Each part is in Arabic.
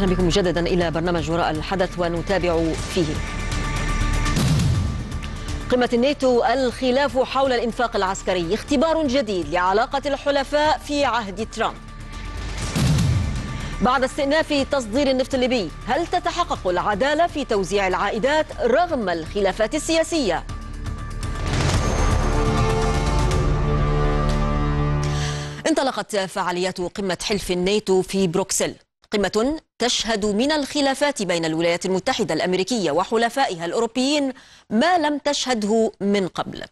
أهلا بكم مجددا إلى برنامج وراء الحدث ونتابع فيه. قمة الناتو الخلاف حول الإنفاق العسكري، اختبار جديد لعلاقة الحلفاء في عهد ترامب. بعد استئناف تصدير النفط الليبي، هل تتحقق العدالة في توزيع العائدات رغم الخلافات السياسية؟ انطلقت فعاليات قمة حلف الناتو في بروكسل، قمة تشهد من الخلافات بين الولايات المتحدة الأمريكية وحلفائها الأوروبيين ما لم تشهده من قبل.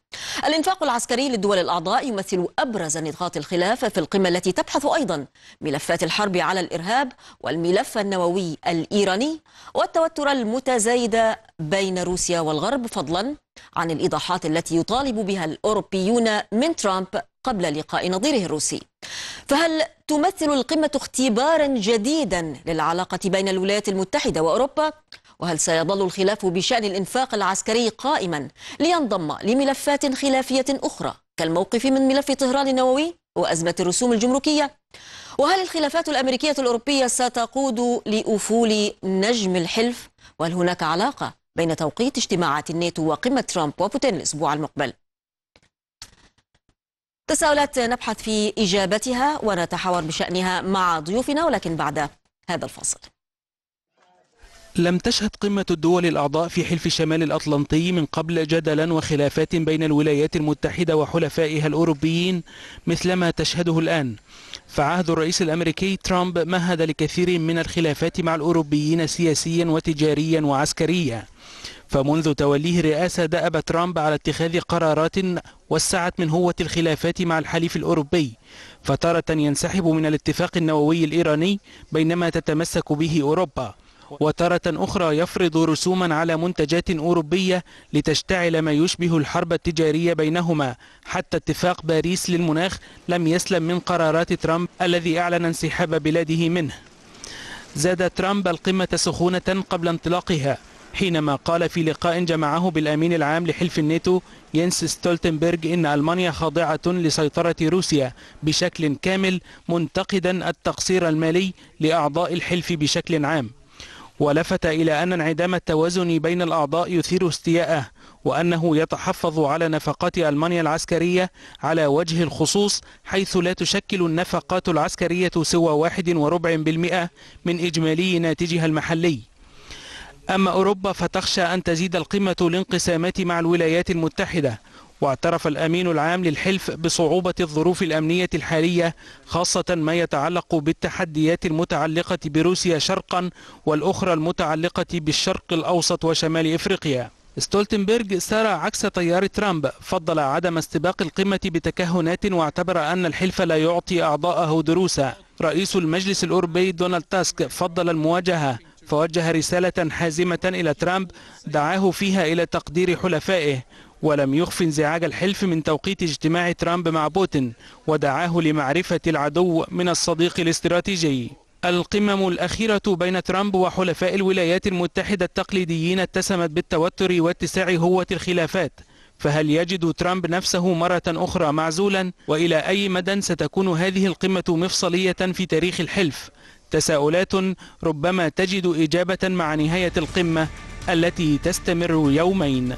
الإنفاق العسكري للدول الأعضاء يمثل أبرز نقاط الخلاف في القمة التي تبحث أيضا ملفات الحرب على الإرهاب والملف النووي الإيراني والتوتر المتزايد بين روسيا والغرب، فضلا عن الإيضاحات التي يطالب بها الأوروبيون من ترامب قبل لقاء نظيره الروسي. فهل تمثل القمة اختبارا جديدا للعلاقة بين الولايات المتحدة وأوروبا؟ وهل سيظل الخلاف بشأن الإنفاق العسكري قائما لينضم لملفات خلافية أخرى كالموقف من ملف طهران النووي وأزمة الرسوم الجمركية؟ وهل الخلافات الأمريكية الأوروبية ستقود لأفول نجم الحلف؟ وهل هناك علاقة بين توقيت اجتماعات الناتو وقمة ترامب وبوتين الأسبوع المقبل؟ تساؤلات نبحث في إجابتها ونتحاور بشأنها مع ضيوفنا، ولكن بعد هذا الفاصل. لم تشهد قمة الدول الأعضاء في حلف شمال الأطلنطي من قبل جدلا وخلافات بين الولايات المتحدة وحلفائها الأوروبيين مثلما تشهده الآن، فعهد الرئيس الأمريكي ترامب مهد لكثير من الخلافات مع الأوروبيين سياسيا وتجاريا وعسكريا. فمنذ توليه الرئاسة دأب ترامب على اتخاذ قرارات وسعت من هوة الخلافات مع الحليف الأوروبي، فتارة ينسحب من الاتفاق النووي الإيراني بينما تتمسك به أوروبا، وتارة أخرى يفرض رسوما على منتجات أوروبية لتشتعل ما يشبه الحرب التجارية بينهما. حتى اتفاق باريس للمناخ لم يسلم من قرارات ترامب الذي أعلن انسحاب بلاده منه. زاد ترامب القمة سخونة قبل انطلاقها حينما قال في لقاء جمعه بالأمين العام لحلف الناتو ينس ستولتنبرغ إن ألمانيا خاضعة لسيطرة روسيا بشكل كامل، منتقدا التقصير المالي لأعضاء الحلف بشكل عام، ولفت إلى أن انعدام التوازن بين الأعضاء يثير استياءه، وأنه يتحفظ على نفقات ألمانيا العسكرية على وجه الخصوص، حيث لا تشكل النفقات العسكرية سوى 1.4% من إجمالي ناتجها المحلي. أما أوروبا فتخشى أن تزيد القمة الانقسامات مع الولايات المتحدة، واعترف الأمين العام للحلف بصعوبة الظروف الأمنية الحالية، خاصة ما يتعلق بالتحديات المتعلقة بروسيا شرقا والأخرى المتعلقة بالشرق الأوسط وشمال إفريقيا. ستولتنبرغ سار عكس تيار ترامب، فضل عدم استباق القمة بتكهنات واعتبر أن الحلف لا يعطي أعضاءه دروسا. رئيس المجلس الأوروبي دونالد تاسك فضل المواجهة، فوجه رسالة حازمة إلى ترامب دعاه فيها إلى تقدير حلفائه، ولم يخف انزعاج الحلف من توقيت اجتماع ترامب مع بوتين، ودعاه لمعرفة العدو من الصديق الاستراتيجي. القمم الأخيرة بين ترامب وحلفاء الولايات المتحدة التقليديين اتسمت بالتوتر واتساع هوة الخلافات، فهل يجد ترامب نفسه مرة أخرى معزولا؟ وإلى أي مدى ستكون هذه القمة مفصلية في تاريخ الحلف؟ تساؤلات ربما تجد إجابة مع نهاية القمة التي تستمر يومين.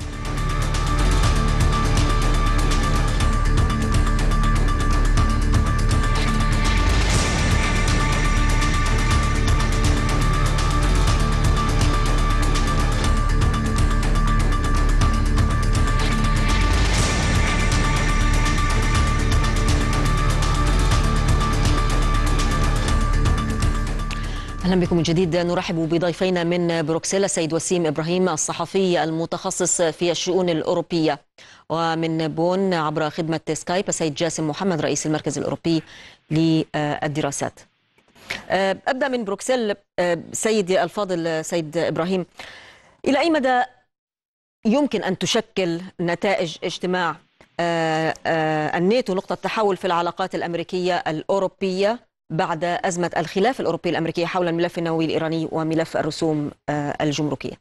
أهلا بكم من جديد. نرحب بضيفينا من بروكسل، السيد وسيم إبراهيم الصحفي المتخصص في الشؤون الأوروبية، ومن بون عبر خدمة سكايب السيد جاسم محمد رئيس المركز الأوروبي للدراسات. أبدأ من بروكسل سيدي الفاضل سيد إبراهيم، إلى أي مدى يمكن أن تشكل نتائج اجتماع الناتو نقطة تحول في العلاقات الأمريكية الأوروبية بعد أزمة الخلاف الأوروبي الأمريكي حول الملف النووي الإيراني وملف الرسوم الجمركية؟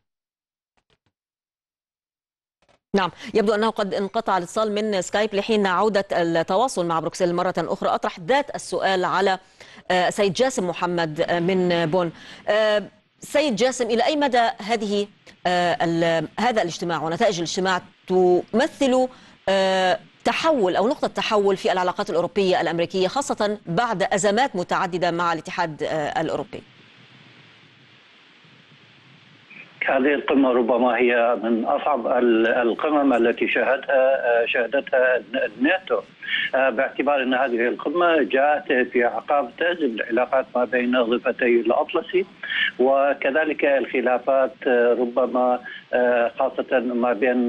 نعم، يبدو أنه قد انقطع الاتصال من سكايب لحين عودة التواصل مع بروكسل مرة أخرى. أطرح ذات السؤال على سيد جاسم محمد من بون. سيد جاسم، إلى أي مدى هذا الاجتماع ونتائج الاجتماع تمثل تحول أو نقطة تحول في العلاقات الأوروبية الأمريكية، خاصة بعد أزمات متعددة مع الاتحاد الأوروبي؟ هذه القمة ربما هي من أصعب القمم التي شهدتها الناتو، باعتبار أن هذه القمة جاءت في أعقاب تأزم العلاقات ما بين ضفتي الأطلسي، وكذلك الخلافات ربما خاصة ما بين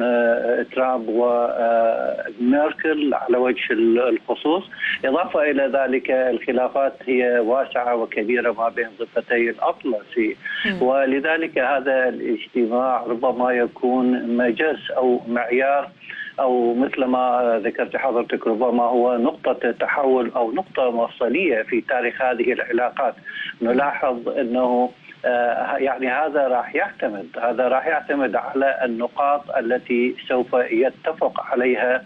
ترامب وميركل على وجه الخصوص. إضافة إلى ذلك الخلافات هي واسعة وكبيرة ما بين ضفتي الأطلسي، ولذلك هذا الاجتماع ربما يكون مجلس أو معيار، أو مثل ما ذكرت حضرتك ربما هو نقطة تحول أو نقطة مفصلية في تاريخ هذه العلاقات. نلاحظ أنه يعني هذا راح يعتمد على النقاط التي سوف يتفق عليها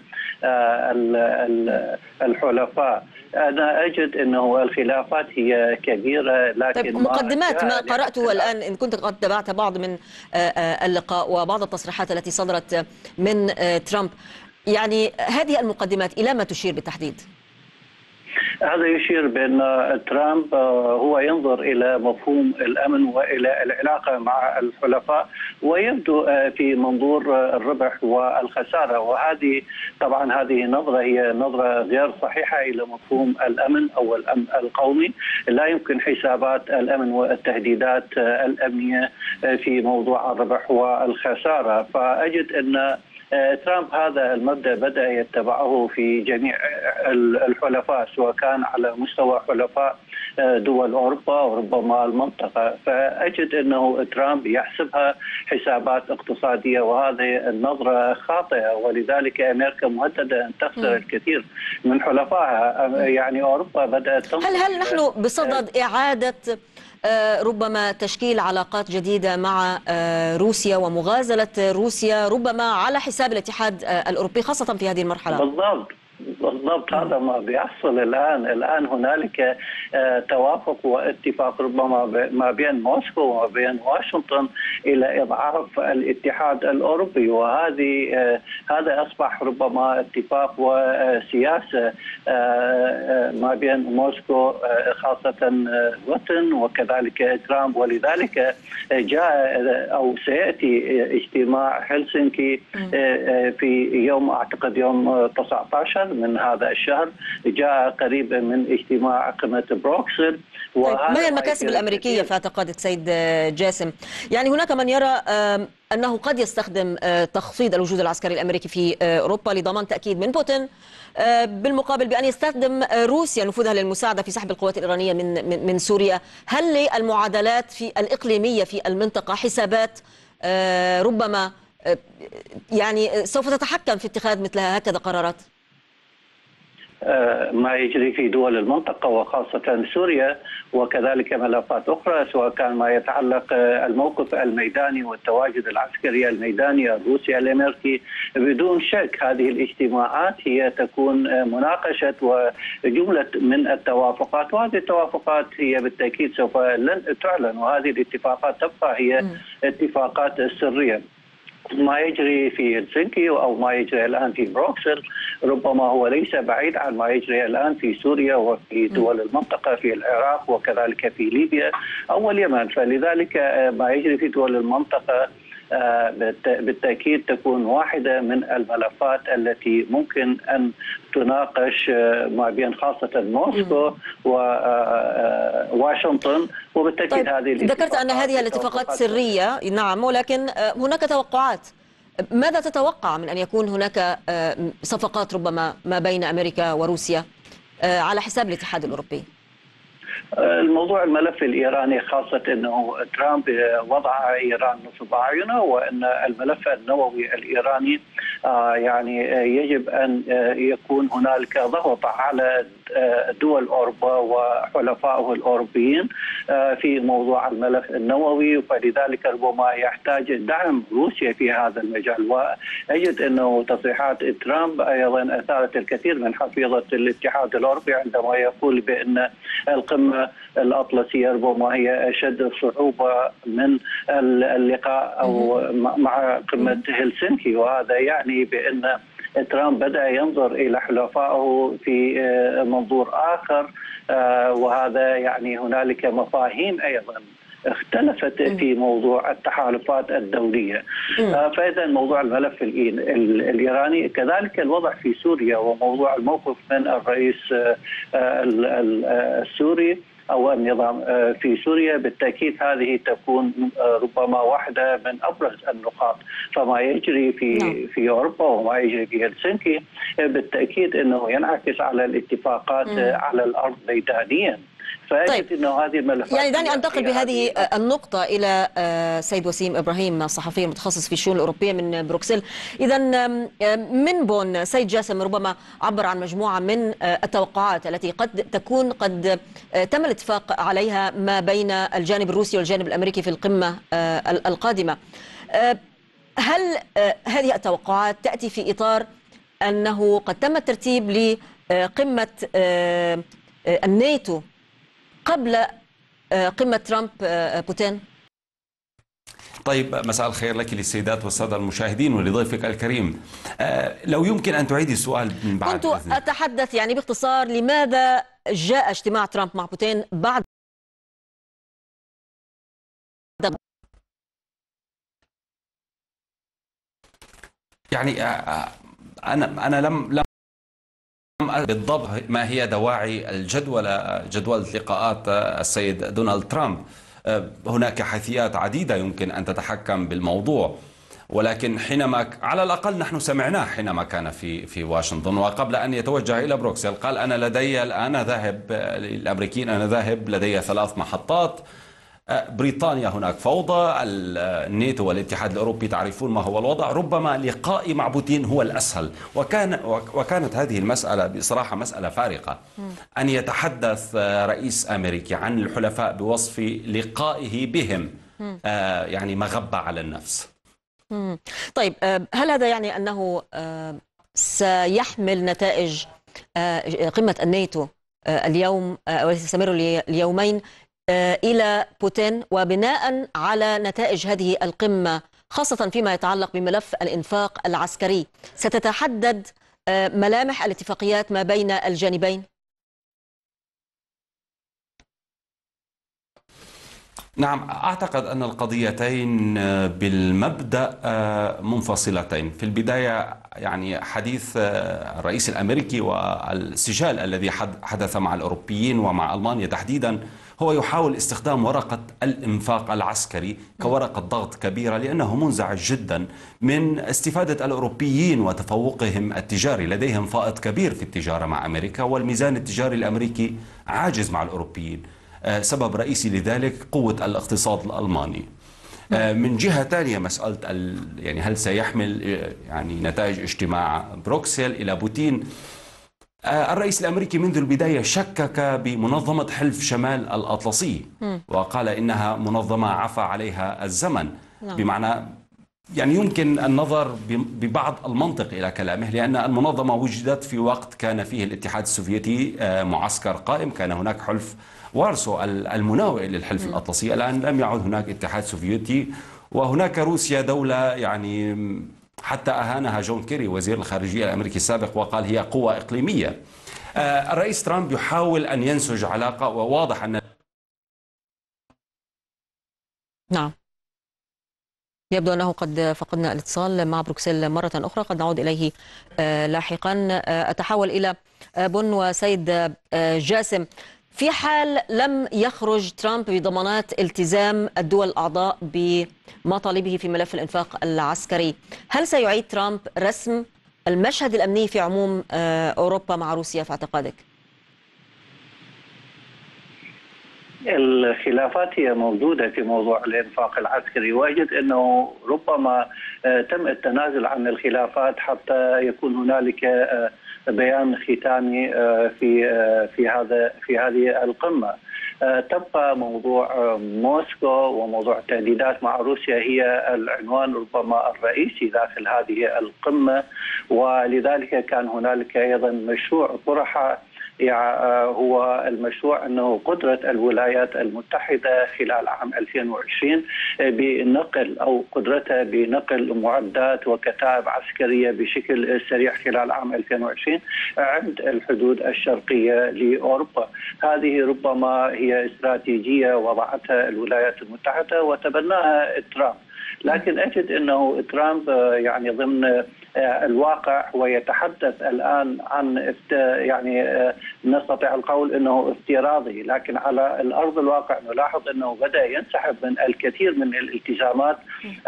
الحلفاء. أنا أجد أنه الخلافات هي كبيرة، لكن مقدمات ما قرأته الآن، إن كنت قد تابعت بعض من اللقاء وبعض التصريحات التي صدرت من ترامب، يعني هذه المقدمات إلى ما تشير بالتحديد؟ هذا يشير بأن ترامب هو ينظر إلى مفهوم الأمن وإلى العلاقة مع الحلفاء، ويبدو في منظور الربح والخسارة، وهذه طبعا هذه نظرة هي نظرة غير صحيحة إلى مفهوم الأمن أو الأمن القومي. لا يمكن حسابات الأمن والتهديدات الأمنية في موضوع الربح والخسارة. فأجد أن ترامب هذا المبدأ بدأ يتبعه في جميع الحلفاء، سواء كان على مستوى حلفاء دول أوروبا وربما المنطقة. فأجد أنه ترامب يحسبها حسابات اقتصادية، وهذه النظرة خاطئة، ولذلك أمريكا مهددة أن تخسر الكثير من حلفائها. يعني أوروبا بدأت تنظر. هل نحن بصدد إعادة ربما تشكيل علاقات جديدة مع روسيا ومغازلة روسيا ربما على حساب الاتحاد الأوروبي خاصة في هذه المرحلة؟ بالضبط هذا ما بيحصل الآن هنالك توافق واتفاق ربما ما بين موسكو وبين واشنطن إلى إضعاف الاتحاد الأوروبي، وهذه هذا أصبح ربما اتفاق وسياسة ما بين موسكو خاصة بوتين وكذلك ترامب. ولذلك جاء أو سيأتي اجتماع هلسنكي في يوم أعتقد يوم 19 من هذا الشهر، جاء قريبا من اجتماع قمة بروكسل. ما هي المكاسب الأمريكية في اعتقادك سيد جاسم؟ يعني هناك من يرى أنه قد يستخدم تخفيض الوجود العسكري الأمريكي في أوروبا لضمان تأكيد من بوتين، بالمقابل بأن يستخدم روسيا نفوذها للمساعدة في سحب القوات الإيرانية من سوريا. هل للمعادلات في الإقليمية في المنطقة حسابات ربما يعني سوف تتحكم في اتخاذ مثلها هكذا قرارات؟ ما يجري في دول المنطقة وخاصة سوريا، وكذلك ملفات أخرى، سواء كان ما يتعلق الموقف الميداني والتواجد العسكري الميداني الروسي الأمريكي. بدون شك هذه الاجتماعات هي تكون مناقشة وجملة من التوافقات، وهذه التوافقات هي بالتأكيد سوف لن تعلن، وهذه الاتفاقات تبقى هي اتفاقات سرية. ما يجري في هلسنكي أو ما يجري الآن في بروكسل ربما هو ليس بعيد عن ما يجري الآن في سوريا وفي دول المنطقة، في العراق وكذلك في ليبيا أو اليمن. فلذلك ما يجري في دول المنطقة بالتأكيد تكون واحدة من الملفات التي ممكن أن تناقش ما بين خاصة موسكو وواشنطن، وبالتأكيد هذه ذكرت أن هذه الاتفاقات سرية، نعم، ولكن هناك توقعات. ماذا تتوقع من أن يكون هناك صفقات ربما ما بين أمريكا وروسيا على حساب الاتحاد الأوروبي؟ الموضوع الملف الإيراني، خاصة أنه ترامب وضع إيران نصب أعينه، وأن الملف النووي الإيراني يعني يجب أن يكون هنالك ضغط على دول أوروبا وحلفائه الأوروبيين في موضوع الملف النووي، فلذلك ربما يحتاج دعم روسيا في هذا المجال. وأجد أنه تصريحات ترامب أيضا أثارت الكثير من حفيظة الاتحاد الأوروبي عندما يقول بأن القمة الأطلسية ربما هي أشد صعوبة من اللقاء أو مع قمة هلسنكي، وهذا يعني بأن ترامب بدأ ينظر إلى حلفائه في منظور آخر، وهذا يعني هنالك مفاهيم أيضا اختلفت في موضوع التحالفات الدولية. فإذا موضوع الملف الإيراني، كذلك الوضع في سوريا وموضوع الموقف من الرئيس السوري أو النظام في سوريا، بالتأكيد هذه تكون ربما واحدة من أبرز النقاط. فما يجري في أوروبا وما يجري في هلسنكي بالتأكيد أنه ينعكس على الاتفاقات على الأرض ميدانيا. طيب. يعني دعني أنتقل بهذه النقطة إلى سيد وسيم إبراهيم، الصحفي المتخصص في الشؤون الأوروبية من بروكسل. إذا من بون، سيد جاسم ربما عبر عن مجموعة من التوقعات التي قد تكون قد تم الاتفاق عليها ما بين الجانب الروسي والجانب الأمريكي في القمة القادمة. هل هذه التوقعات تأتي في إطار أنه قد تم الترتيب لقمة الناتو قبل قمة ترامب بوتين؟ طيب، مساء الخير لك، للسيدات والسادة المشاهدين ولضيفك الكريم. لو يمكن أن تعيدي السؤال من بعد. كنت أتحدث يعني باختصار لماذا جاء اجتماع ترامب مع بوتين بعد يعني أنا لم بالضبط ما هي دواعي جدولة لقاءات السيد دونالد ترامب. هناك حيثيات عديدة يمكن أن تتحكم بالموضوع، ولكن حينما على الأقل نحن سمعناه حينما كان في واشنطن وقبل أن يتوجه إلى بروكسل، قال أنا لدي الآن ذاهب الأمريكيين، أنا ذاهب لدي 3 محطات، بريطانيا هناك فوضى، الناتو والاتحاد الأوروبي تعرفون ما هو الوضع، ربما لقائي مع بوتين هو الأسهل. وكانت هذه المسألة بصراحة مسألة فارقة، أن يتحدث رئيس أمريكي عن الحلفاء بوصف لقائه بهم يعني مغبة على النفس. طيب، هل هذا يعني أنه سيحمل نتائج قمة الناتو اليوم وستستمر ليومين إلى بوتين، وبناء على نتائج هذه القمة خاصة فيما يتعلق بملف الإنفاق العسكري ستتحدد ملامح الاتفاقيات ما بين الجانبين؟ نعم، أعتقد أن القضيتين بالمبدأ منفصلتين. في البداية يعني حديث الرئيس الأمريكي والسجال الذي حدث مع الأوروبيين ومع ألمانيا تحديدا، هو يحاول استخدام ورقة الإنفاق العسكري كورقة ضغط كبيرة، لأنه منزعج جدا من استفادة الأوروبيين وتفوقهم التجاري. لديهم فائض كبير في التجارة مع أمريكا، والميزان التجاري الأمريكي عاجز مع الأوروبيين. سبب رئيسي لذلك قوة الاقتصاد الألماني. من جهة ثانية، مسألة يعني هل سيحمل يعني نتائج اجتماع بروكسل إلى بوتين؟ الرئيس الأمريكي منذ البداية شكك بمنظمة حلف شمال الأطلسي، وقال إنها منظمة عفى عليها الزمن. بمعنى يعني يمكن النظر ببعض المنطق إلى كلامه، لأن المنظمة وجدت في وقت كان فيه الاتحاد السوفيتي معسكر قائم، كان هناك حلف وارسو المناوئ للحلف الأطلسي. الآن لم يعد هناك اتحاد سوفيتي، وهناك روسيا دولة يعني حتى أهانها جون كيري وزير الخارجية الأمريكي السابق وقال هي قوة إقليمية. الرئيس ترامب يحاول أن ينسج علاقة، وواضح أن نعم يبدو أنه قد فقدنا الاتصال مع بروكسل مرة أخرى، قد نعود إليه لاحقا. أتحول إلى بن وسيد جاسم. في حال لم يخرج ترامب بضمانات التزام الدول الأعضاء بمطالبه في ملف الإنفاق العسكري، هل سيعيد ترامب رسم المشهد الأمني في عموم أوروبا مع روسيا في اعتقادك؟ الخلافات هي موجودة في موضوع الإنفاق العسكري، واجد أنه ربما تم التنازل عن الخلافات حتى يكون هنالك بيان ختامي في هذه القمة. تبقى موضوع موسكو وموضوع التهديدات مع روسيا هي العنوان ربما الرئيسي داخل هذه القمة، ولذلك كان هنالك أيضا مشروع طرح هو المشروع أنه قدرة الولايات المتحدة خلال عام 2020 بنقل أو قدرتها بنقل معدات وكتائب عسكرية بشكل سريع خلال عام 2020 عند الحدود الشرقية لأوروبا. هذه ربما هي استراتيجية وضعتها الولايات المتحدة وتبناها ترامب، لكن أجد أنه ترامب يعني ضمن الواقع ويتحدث الآن عن يعني نستطيع القول أنه افتراضي، لكن على الأرض الواقع نلاحظ أنه بدأ ينسحب من الكثير من الالتزامات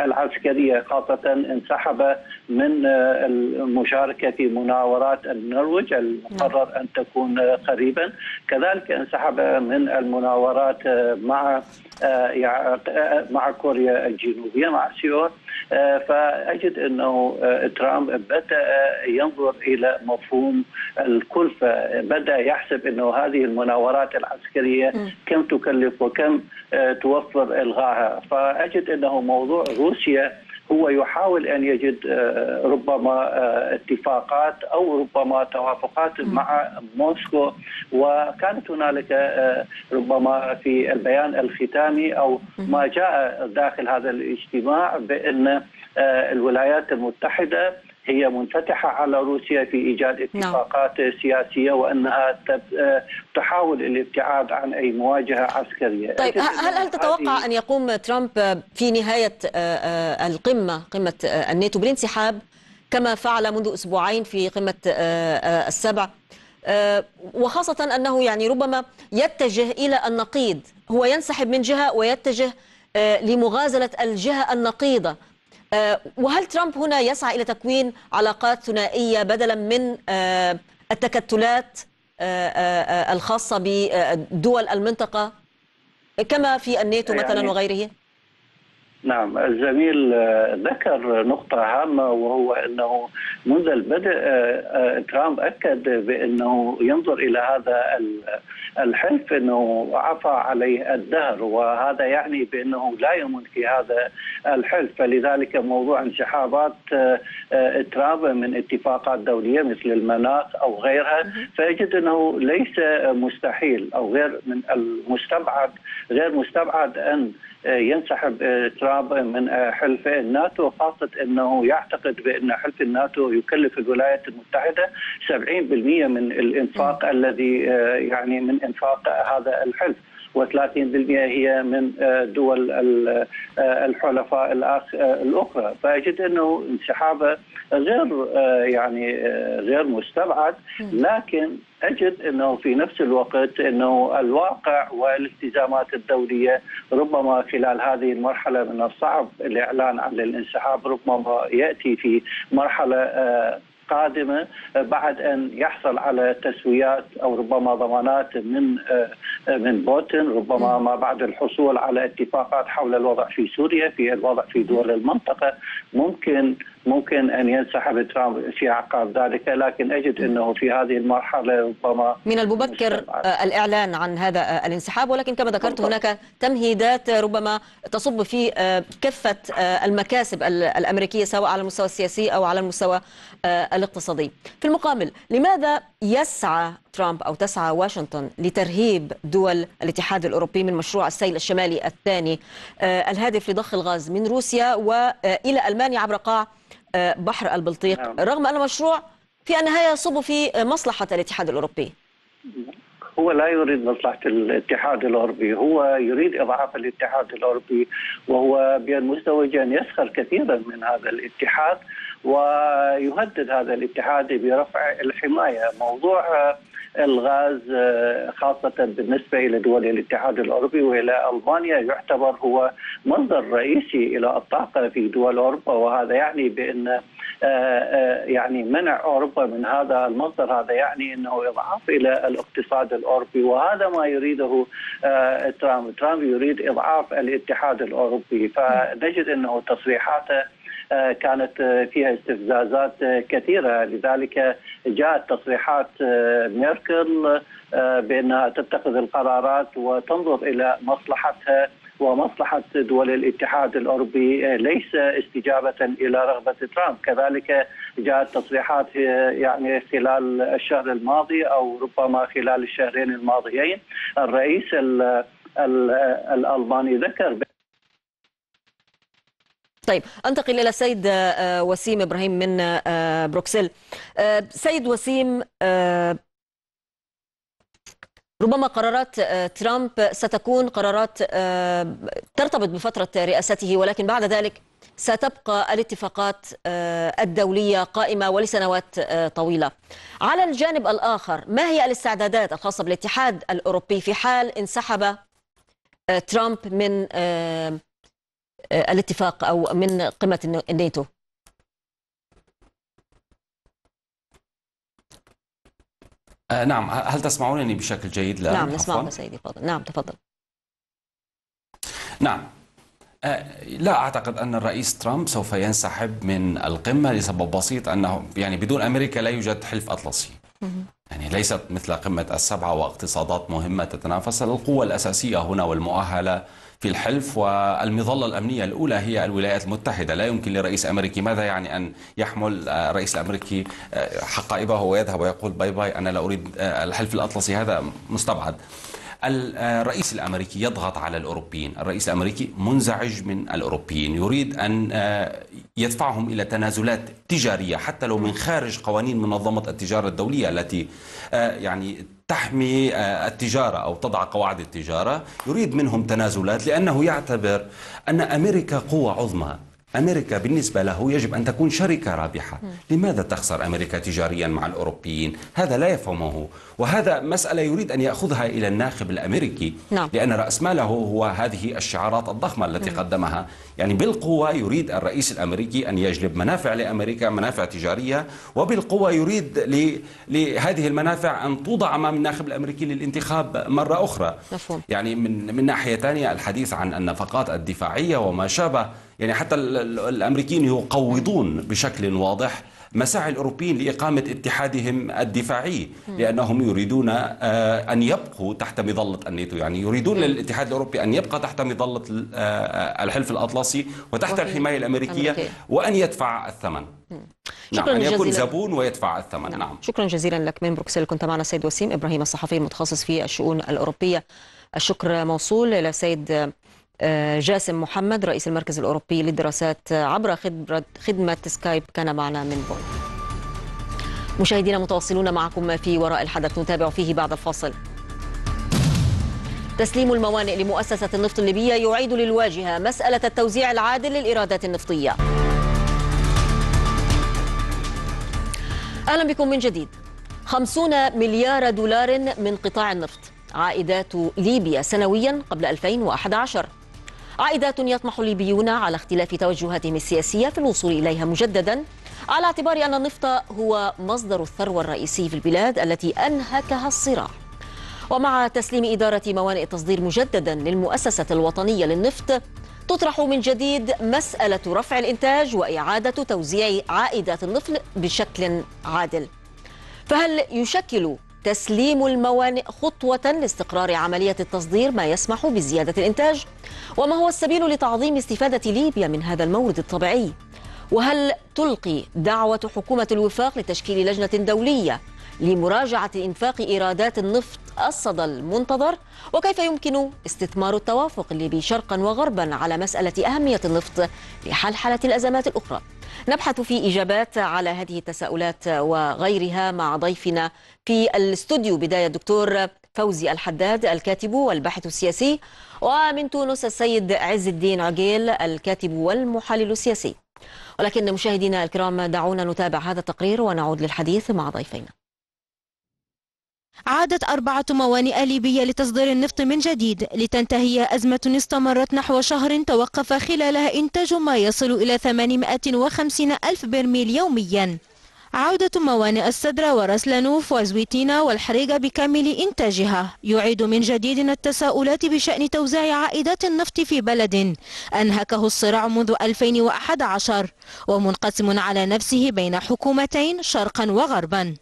العسكرية، خاصة انسحب من المشاركة في مناورات النرويج المقرر أن تكون قريبا، كذلك انسحب من المناورات مع كوريا الجنوبية مع سيول. فأجد أنه ترامب بدأ ينظر إلى مفهوم الكلفة، بدأ يحسب أنه هذه المناورات العسكرية كم تكلف وكم توفر إلغاها. فأجد أنه موضوع روسيا هو يحاول أن يجد ربما اتفاقات أو ربما توافقات مع موسكو، وكانت هنالك ربما في البيان الختامي أو ما جاء داخل هذا الاجتماع بأن الولايات المتحدة هي منفتحة على روسيا في إيجاد اتفاقات سياسية وأنها تحاول الابتعاد عن أي مواجهة عسكرية. طيب، هل تتوقع أن يقوم ترامب في نهاية القمة، قمة الناتو، بالانسحاب كما فعل منذ أسبوعين في قمة السبع، وخاصة أنه يعني ربما يتجه إلى النقيض، هو ينسحب من جهة ويتجه لمغازلة الجهة النقيضة؟ وهل ترامب هنا يسعى إلى تكوين علاقات ثنائية بدلا من التكتلات الخاصة بدول المنطقة كما في الناتو مثلا وغيره؟ نعم، الزميل ذكر نقطة هامة وهو أنه منذ البدء ترامب أكد بأنه ينظر إلى هذا الحلف أنه عفى عليه الدهر، وهذا يعني بأنه لا يؤمن في هذا الحلف. فلذلك موضوع انسحابات ترامب من اتفاقات دولية مثل المناخ أو غيرها فيجد أنه ليس مستحيل أو غير مستبعد أن ينسحب ترامب من حلف الناتو، خاصة أنه يعتقد بأن حلف الناتو يكلف الولايات المتحدة 70% من الإنفاق الذي يعني من إنفاق هذا الحلف، و30% هي من دول الحلفاء الأخرى. فأجد أنه انسحابه غير مستبعد، لكن أجد أنه في نفس الوقت أنه الواقع والالتزامات الدولية ربما خلال هذه المرحلة من الصعب الإعلان عن الانسحاب، ربما يأتي في مرحلة قادمة بعد أن يحصل على تسويات أو ربما ضمانات من بوتين، ربما ما بعد الحصول على اتفاقات حول الوضع في سوريا، في الوضع في دول المنطقة، ممكن أن ينسحب ترامب في عقاب ذلك. لكن أجد أنه في هذه المرحلة ربما من المبكر الإعلان عن هذا الانسحاب، ولكن كما ذكرت هناك تمهيدات ربما تصب في كافة المكاسب الأمريكية سواء على المستوى السياسي أو على المستوى الاقتصادي. في المقابل، لماذا يسعى ترامب أو تسعى واشنطن لترهيب دول الاتحاد الأوروبي من مشروع السيل الشمالي الثاني الهادف لضخ الغاز من روسيا وإلى ألمانيا عبر قاع بحر البلطيق، رغم أن المشروع في النهاية يصب في مصلحة الاتحاد الأوروبي؟ هو لا يريد مصلحة الاتحاد الأوروبي، هو يريد إضعاف الاتحاد الأوروبي، وهو بالمزدوج أن يسخر كثيرا من هذا الاتحاد ويهدد هذا الاتحاد برفع الحماية. موضوع الغاز خاصة بالنسبة إلى دول الاتحاد الأوروبي وإلى ألمانيا يعتبر هو مصدر رئيسي إلى الطاقة في دول أوروبا، وهذا يعني بأن يعني منع أوروبا من هذا المصدر هذا يعني أنه إضعاف إلى الاقتصاد الأوروبي، وهذا ما يريده ترامب يريد إضعاف الاتحاد الأوروبي. فنجد أنه تصريحاته كانت فيها استفزازات كثيرة، لذلك جاءت تصريحات ميركل بأنها تتخذ القرارات وتنظر إلى مصلحتها ومصلحة دول الاتحاد الأوروبي ليس استجابة إلى رغبة ترامب. كذلك جاءت تصريحات يعني خلال الشهر الماضي أو ربما خلال الشهرين الماضيين الرئيس الألماني ذكر. طيب أنتقل إلى السيد وسيم إبراهيم من بروكسل. سيد وسيم، ربما قرارات ترامب ستكون قرارات ترتبط بفترة رئاسته، ولكن بعد ذلك ستبقى الاتفاقات الدولية قائمة ولسنوات طويلة. على الجانب الآخر، ما هي الاستعدادات الخاصة بالاتحاد الأوروبي في حال انسحب ترامب من الاتفاق أو من قمة الناتو؟ نعم، هل تسمعونني بشكل جيد؟ لا، نعم نسمعك سيدي فاضل. نعم تفضل. نعم، لا أعتقد أن الرئيس ترامب سوف ينسحب من القمة لسبب بسيط، أنه يعني بدون أمريكا لا يوجد حلف أطلسي. يعني ليست مثل قمة السبعة واقتصادات مهمة تتنافس، القوة الأساسية هنا والمؤهلة في الحلف والمظلة الأمنية الأولى هي الولايات المتحدة. لا يمكن لرئيس أمريكي، ماذا يعني أن يحمل الرئيس الأمريكي حقائبه ويذهب ويقول باي باي أنا لا أريد الحلف الأطلسي؟ هذا مستبعد. الرئيس الأمريكي يضغط على الأوروبيين، الرئيس الأمريكي منزعج من الأوروبيين، يريد أن يدفعهم إلى تنازلات تجارية حتى لو من خارج قوانين منظمة التجارة الدولية التي يعني تحمي التجارة أو تضع قواعد التجارة. يريد منهم تنازلات لأنه يعتبر أن أمريكا قوة عظمى. أمريكا بالنسبة له يجب أن تكون شركة رابحة. لماذا تخسر أمريكا تجاريا مع الأوروبيين؟ هذا لا يفهمه، وهذا مسألة يريد أن يأخذها إلى الناخب الأمريكي. نعم. لأن رأس ماله هو هذه الشعارات الضخمة التي قدمها. يعني بالقوة يريد الرئيس الأمريكي أن يجلب منافع لأمريكا، منافع تجارية، وبالقوة يريد لهذه المنافع أن توضع أمام الناخب الأمريكي للانتخاب مرة أخرى. مفهوم. يعني من ناحية ثانية الحديث عن النفقات الدفاعية وما شابه، يعني حتى الأمريكيين يقوضون بشكل واضح مساعي الأوروبيين لإقامة اتحادهم الدفاعي، لأنهم يريدون أن يبقوا تحت مظلة الناتو. يعني يريدون للاتحاد الأوروبي أن يبقى تحت مظلة الحلف الأطلسي وتحت الحماية الأمريكية، وأن يدفع الثمن. شكرا. نعم، أن يكون زبون ويدفع الثمن. نعم. نعم، شكرا جزيلا لك من بروكسل. كنت معنا السيد وسيم إبراهيم الصحفي المتخصص في الشؤون الأوروبية. الشكر موصول إلى السيد جاسم محمد رئيس المركز الأوروبي للدراسات عبر خدمة سكايب، كان معنا من بون. مشاهدينا متواصلون معكم في وراء الحدث، نتابع فيه بعد الفاصل. تسليم الموانئ لمؤسسة النفط الليبية يعيد للواجهة مسألة التوزيع العادل للإيرادات النفطية. أهلا بكم من جديد. 50 مليار دولار من قطاع النفط عائدات ليبيا سنويا قبل 2011، عائدات يطمح الليبيون على اختلاف توجهاتهم السياسية في الوصول إليها مجددا، على اعتبار أن النفط هو مصدر الثروة الرئيسي في البلاد التي أنهكها الصراع. ومع تسليم إدارة موانئ التصدير مجددا للمؤسسة الوطنية للنفط، تطرح من جديد مسألة رفع الإنتاج وإعادة توزيع عائدات النفط بشكل عادل. فهل يشكل تسليم الموانئ خطوة لاستقرار عملية التصدير ما يسمح بزيادة الإنتاج؟ وما هو السبيل لتعظيم استفادة ليبيا من هذا المورد الطبيعي؟ وهل تلقي دعوة حكومة الوفاق لتشكيل لجنة دولية لمراجعة إنفاق إيرادات النفط الصدى المنتظر؟ وكيف يمكن استثمار التوافق الليبي شرقا وغربا على مسألة أهمية النفط لحلحلة الأزمات الأخرى؟ نبحث في إجابات على هذه التساؤلات وغيرها مع ضيفنا في الاستوديو. بداية الدكتور فوزي الحداد الكاتب والباحث السياسي، ومن تونس السيد عز الدين عقيل الكاتب والمحلل السياسي. ولكن مشاهدينا الكرام، دعونا نتابع هذا التقرير ونعود للحديث مع ضيفينا. عادت 4 موانئ ليبية لتصدير النفط من جديد لتنتهي أزمة استمرت نحو شهر توقف خلالها إنتاج ما يصل إلى 850 ألف برميل يوميا. عودة موانئ السدرة وراس لانوف وزويتينا والحريقة بكامل إنتاجها يعيد من جديد التساؤلات بشأن توزيع عائدات النفط في بلد أنهكه الصراع منذ 2011 ومنقسم على نفسه بين حكومتين شرقا وغربا.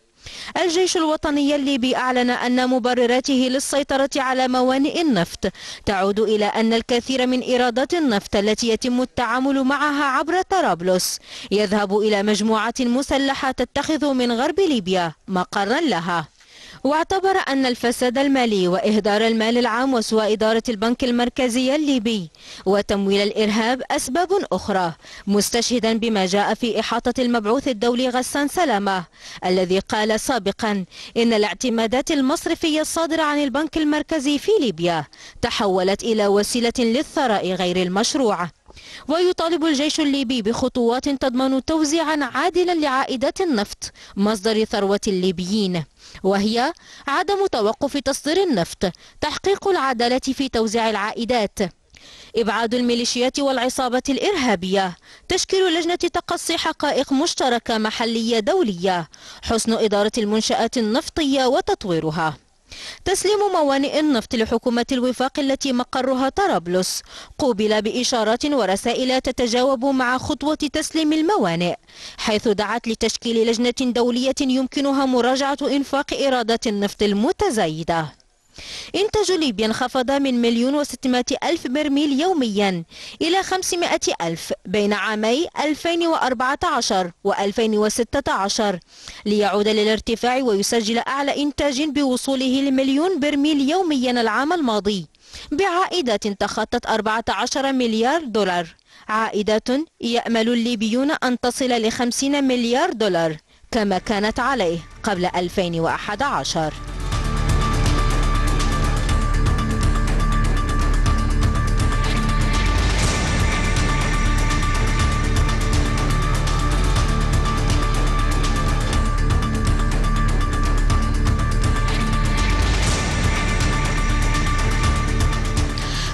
الجيش الوطني الليبي أعلن أن مبرراته للسيطرة على موانئ النفط تعود إلى أن الكثير من إيرادات النفط التي يتم التعامل معها عبر طرابلس يذهب إلى مجموعات مسلحة تتخذ من غرب ليبيا مقرا لها. واعتبر أن الفساد المالي وإهدار المال العام وسوء إدارة البنك المركزي الليبي وتمويل الإرهاب أسباب أخرى، مستشهدا بما جاء في إحاطة المبعوث الدولي غسان سلامة الذي قال سابقا إن الاعتمادات المصرفية الصادرة عن البنك المركزي في ليبيا تحولت إلى وسيلة للثراء غير المشروع. ويطالب الجيش الليبي بخطوات تضمن توزيعا عادلا لعائدات النفط مصدر ثروة الليبيين، وهي عدم توقف تصدير النفط، تحقيق العدالة في توزيع العائدات، إبعاد الميليشيات والعصابة الإرهابية، تشكيل لجنة تقصي حقائق مشتركة محلية دولية، حسن إدارة المنشآت النفطية وتطويرها. تسليم موانئ النفط لحكومة الوفاق التي مقرها طرابلس قوبل بإشارات ورسائل تتجاوب مع خطوة تسليم الموانئ، حيث دعت لتشكيل لجنة دولية يمكنها مراجعة إنفاق إيرادات النفط المتزايدة. إنتاج ليبيا انخفض من 1,600,000 برميل يوميا إلى 500,000 بين عامي 2014 و2016 ليعود للارتفاع ويسجل أعلى إنتاج بوصوله ل1,000,000 برميل يوميا العام الماضي بعائدات تخطت 14 مليار دولار، عائدات يأمل الليبيون أن تصل ل50 مليار دولار كما كانت عليه قبل 2011.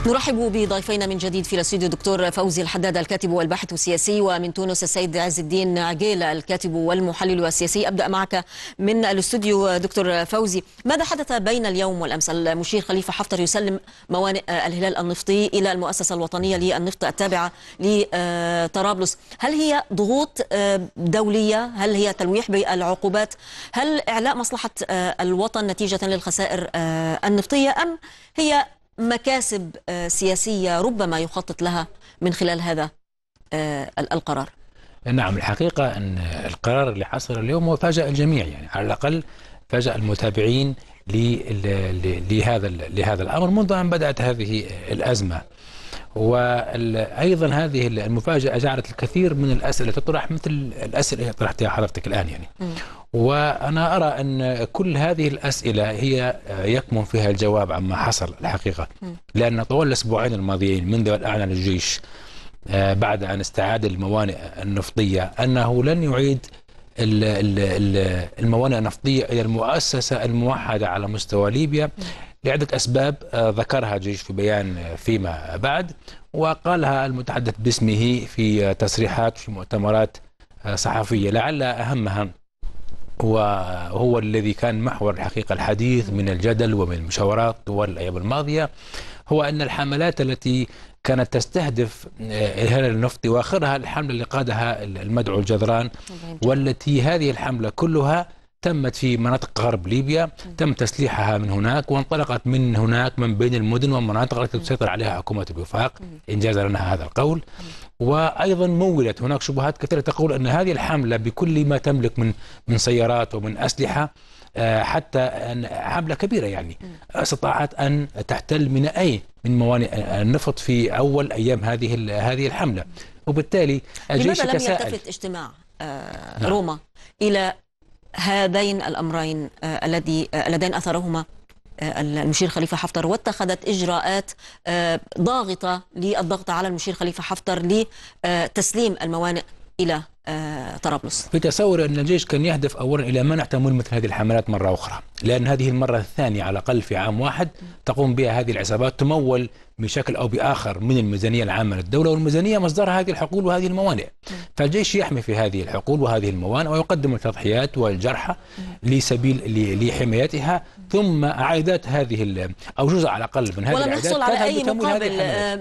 نرحب بضيفينا من جديد في الاستوديو الدكتور فوزي الحداد الكاتب والباحث السياسي، ومن تونس السيد عز الدين عقيل الكاتب والمحلل السياسي. أبدأ معك من الاستوديو دكتور فوزي، ماذا حدث بين اليوم والأمس؟ المشير خليفة حفتر يسلم موانئ الهلال النفطي إلى المؤسسة الوطنية للنفط التابعة لطرابلس، هل هي ضغوط دولية؟ هل هي تلويح بالعقوبات؟ هل إعلاء مصلحة الوطن نتيجة للخسائر النفطية، أم هي مكاسب سياسية ربما يخطط لها من خلال هذا القرار؟ نعم، الحقيقة أن القرار اللي حصل اليوم هو فاجأ الجميع، يعني على الأقل فاجأ المتابعين لهذا الأمر منذ أن بدأت هذه الأزمة. وأيضا هذه المفاجأة جعلت الكثير من الأسئلة تطرح، مثل الأسئلة اللي طرحتها حضرتك الآن يعني. وأنا أرى أن كل هذه الأسئلة هي يكمن فيها الجواب عما حصل الحقيقة، لأن طوال الأسبوعين الماضيين منذ أن أعلن الجيش بعد أن استعاد الموانئ النفطية أنه لن يعيد الموانئ النفطية إلى المؤسسة الموحدة على مستوى ليبيا لعدة أسباب ذكرها الجيش في بيان فيما بعد، وقالها المتحدث باسمه في تصريحات في مؤتمرات صحفية، لعل أهمها وهو الذي كان محور الحقيقة الحديث من الجدل ومن المشاورات طوال الأيام الماضية، هو أن الحملات التي كانت تستهدف الهلال النفطي وآخرها الحملة اللي قادها المدعو الجذران، والتي هذه الحملة كلها تمت في مناطق غرب ليبيا، تم تسليحها من هناك وانطلقت من هناك من بين المدن والمناطق التي تسيطر عليها حكومة الوفاق، إنجاز لنا هذا القول. وأيضا مولت هناك شبهات كثيرة تقول أن هذه الحملة بكل ما تملك من سيارات ومن أسلحة، حتى أن حملة كبيرة يعني استطاعت أن تحتل من موانئ النفط في أول أيام هذه الحملة. وبالتالي الجيش لماذا لم يلتفت اجتماع روما إلى هذين الأمرين اللذين أثرهما المشير خليفة حفتر، واتخذت إجراءات ضاغطة للضغط على المشير خليفة حفتر لتسليم الموانئ إلى طرابلس. في تصور أن الجيش كان يهدف أولا إلى منع تمويل مثل هذه الحملات مرة أخرى، لأن هذه المرة الثانية على الأقل في عام واحد تقوم بها هذه العصابات، تمول بشكل أو بآخر من الميزانية العامة للدولة، والميزانية مصدرها هذه الحقول وهذه الموانئ. فالجيش يحمي في هذه الحقول وهذه الموانئ ويقدم التضحيات والجرحى لسبيل لحمايتها، ثم عائدات هذه أو جزء على الأقل من هذه العائدات. ولم يحصل على أي مقابل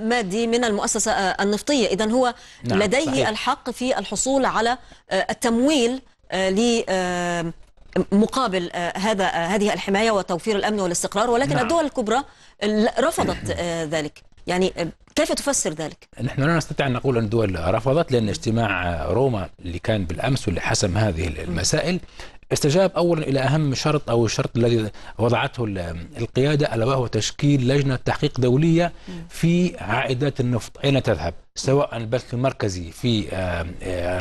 مادي من المؤسسة النفطية، إذن هو نعم لديه صحيح الحق في الحصول على التمويل ل مقابل هذه الحماية وتوفير الأمن والاستقرار، ولكن نعم الدول الكبرى رفضت ذلك. يعني كيف تفسر ذلك؟ نحن لا نستطيع أن نقول أن الدول رفضت، لأن اجتماع روما اللي كان بالأمس واللي حسم هذه المسائل استجاب أولا إلى أهم شرط أو الشرط الذي وضعته القيادة، ألا وهو تشكيل لجنة تحقيق دولية في عائدات النفط أين تذهب، سواء البنك المركزي في